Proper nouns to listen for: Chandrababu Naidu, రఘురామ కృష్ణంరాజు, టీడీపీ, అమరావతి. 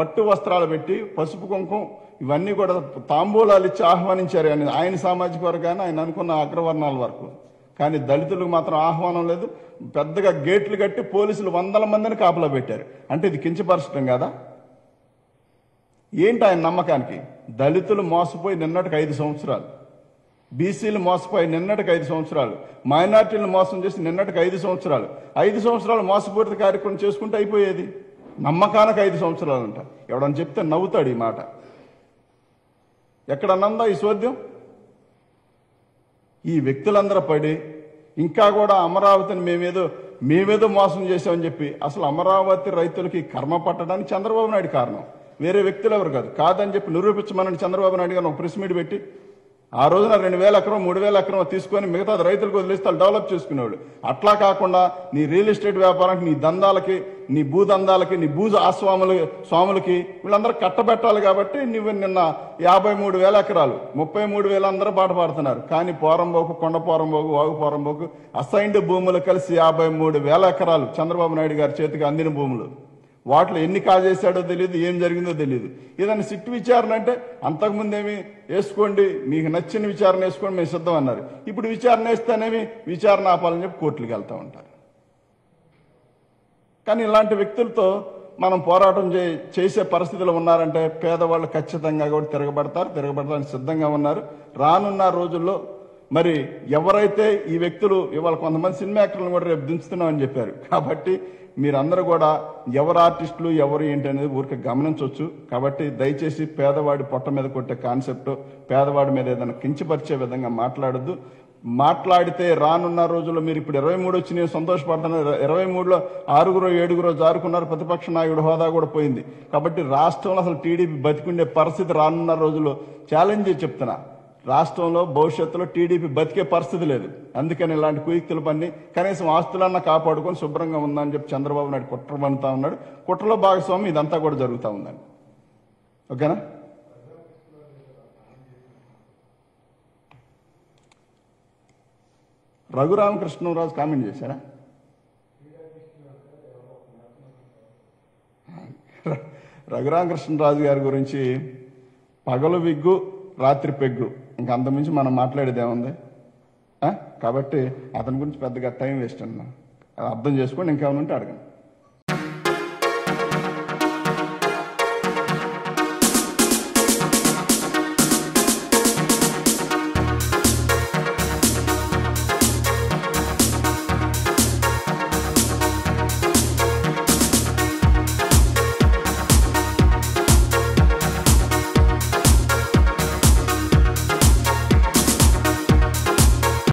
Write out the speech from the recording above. పట్టు వస్త్రాలు పెట్టి పసుపు కుంకుమ ఇవన్నీ కూడా తాంబూలాలు ఇచ్చి ఆహ్వానించారు అని ఆయన సామాజిక వర్గాన ఆయన అనుకున్న అగ్రవర్ణాల వరకు. కానీ దళితులకు మాత్రం ఆహ్వానం లేదు. పెద్దగా గేట్లు కట్టి పోలీసులు వందల మందిని కాపలా పెట్టారు. అంటే ఇది కించపరచడం కదా? ఏంటి ఆయన నమ్మకానికి? దళితులు మోసపోయి నిన్నటికి 5 సంవత్సరాలు, బీసీలు మోసపోయి నిన్నటికి 5 సంవత్సరాలు, మైనార్టీలను మోసం చేసి నిన్నటికి 5 సంవత్సరాలు. 5 సంవత్సరాలు మోసపూరిత కార్యక్రమం చేసుకుంటే అయిపోయేది. నమ్మకానికి 5 సంవత్సరాలు అంట. ఎవడని చెప్తే నవ్వుతాడు ఈ మాట. ఎక్కడన్నందా ఈ సోద్యం? ఈ వ్యక్తులందరూ పడి ఇంకా కూడా అమరావతిని మేమేదో మోసం చేసామని చెప్పి అసలు అమరావతి రైతులకి కర్మ పట్టడానికి చంద్రబాబు నాయుడు కారణం. వేరే వ్యక్తులు ఎవరు కాదు. కాదని చెప్పి నిరూపించమని చంద్రబాబు నాయుడు గారు ఒక ప్రెస్ మీట్ పెట్టి ఆ రోజున 2000 ఎకరం 3000 ఎకరం తీసుకొని మిగతా రైతులకు వదిలేస్తే డెవలప్ చేసుకునేవాడు. అట్లా కాకుండా నీ రియల్ ఎస్టేట్ వ్యాపారానికి, నీ దందాలకి, నీ భూదందాలకి, నీ భూజ ఆస్వాములు స్వాములకి వీళ్ళందరూ కట్టబెట్టాలి. కాబట్టి నువ్వు నిన్న 53,000 ఎకరాలు 33,000 అందరూ బాటపడుతున్నారు. కానీ పోరంబోకు, కొండ పోరంబోకు, వాగు పోరంబోకు అసైన్డ్ భూములు కలిసి 53,000 ఎకరాలు చంద్రబాబు నాయుడు గారి చేతికి అందిన భూములు. వాటిలో ఎన్ని కాజేశాడో తెలియదు, ఏం జరిగిందో తెలియదు. ఏదైనా సిట్ విచారణ అంటే అంతకుముందేమి వేసుకోండి, మీకు నచ్చిన విచారణ వేసుకోండి, మేము సిద్ధం అన్నారు. ఇప్పుడు విచారణ వేస్తేనేమి విచారణ ఆపాలని చెప్పి కోర్టులకు వెళ్తూ ఉంటారు. కానీ ఇలాంటి వ్యక్తులతో మనం పోరాటం చేసే పరిస్థితులు ఉన్నారంటే పేదవాళ్ళు ఖచ్చితంగా కూడా తిరగబడతారని సిద్ధంగా ఉన్నారు రానున్న రోజుల్లో. మరి ఎవరైతే ఈ వ్యక్తులు ఇవాళ కొంతమంది సినిమా యాక్టర్లను కూడా రేపు దించుతున్నామని చెప్పారు. కాబట్టి మీరందరూ కూడా ఎవరు ఆర్టిస్టులు, ఎవరు ఏంటి అనేది ఊరికే గమనించవచ్చు. కాబట్టి దయచేసి పేదవాడి పొట్ట మీద కొట్టే కాన్సెప్ట్, పేదవాడి మీద ఏదైనా కించపరిచే విధంగా మాట్లాడద్దు. మాట్లాడితే రానున్న రోజుల్లో మీరు ఇప్పుడు 23 వచ్చి నేను సంతోషపడుతున్నారు. 23లో 6 7 జారుకున్నారు, ప్రతిపక్ష నాయకుడు హోదా కూడా పోయింది. కాబట్టి రాష్ట్రంలో అసలు టీడీపీ బతికుండే పరిస్థితి రానున్న రోజుల్లో ఛాలెంజ్ చెప్తున్నా. రాష్ట్రంలో భవిష్యత్తులో టీడీపీ బతికే పరిస్థితి లేదు. అందుకని ఇలాంటి కుయుక్తులు పని కనీసం ఆస్తులన్నా కాపాడుకొని శుభ్రంగా ఉందని చెప్పి చంద్రబాబు నాయుడు కుట్ర పన్నుతా ఉన్నాడు. కుట్రలో భాగస్వామి ఇదంతా కూడా జరుగుతూ ఉందండి. ఓకేనా? రఘురామ కృష్ణంరాజు కామెంట్ చేశారా? రఘురామ కృష్ణంరాజు గారి గురించి పగలు విగ్గు, రాత్రి పెగ్గు, ఇంకా అంతకుమించి మనం మాట్లాడేది ఏముంది? కాబట్టి అతని గురించి పెద్దగా టైం వేస్ట్ అన్నా అర్థం చేసుకోండి. ఇంకేమైనా ఉంటే అడగండి.